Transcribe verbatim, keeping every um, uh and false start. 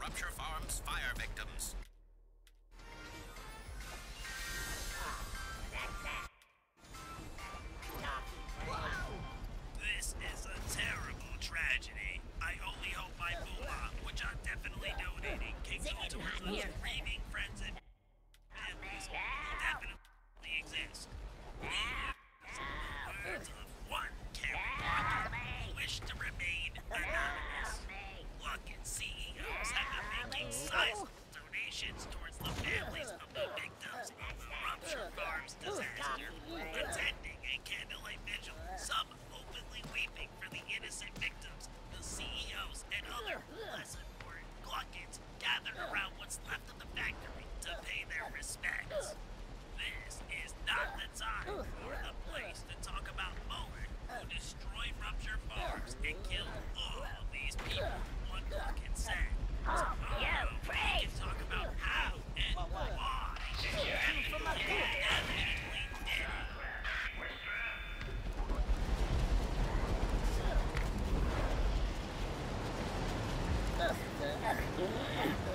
Rupture Farms fire victims. This is a terrible tragedy. I only hope my moolah, which I'm definitely donating, can go towards those grieving friends and families who definitely exist. The words of one Carrie Walker wish to remain anonymous. Walking C E Os have been making sizable donations towards the families of the victims of the Rupture Farms disaster, attending a candlelight vigil, some openly weeping for the innocent victims. The C E Os and other less important gluckins gathered around what's left of the factory to pay their respects. This is not the time or the place to talk about Mullard, who destroyed Rupture Farms and killed all of these people, one gluckin said. Tomorrow, we can talk about how and why they inevitably did it. Ugh.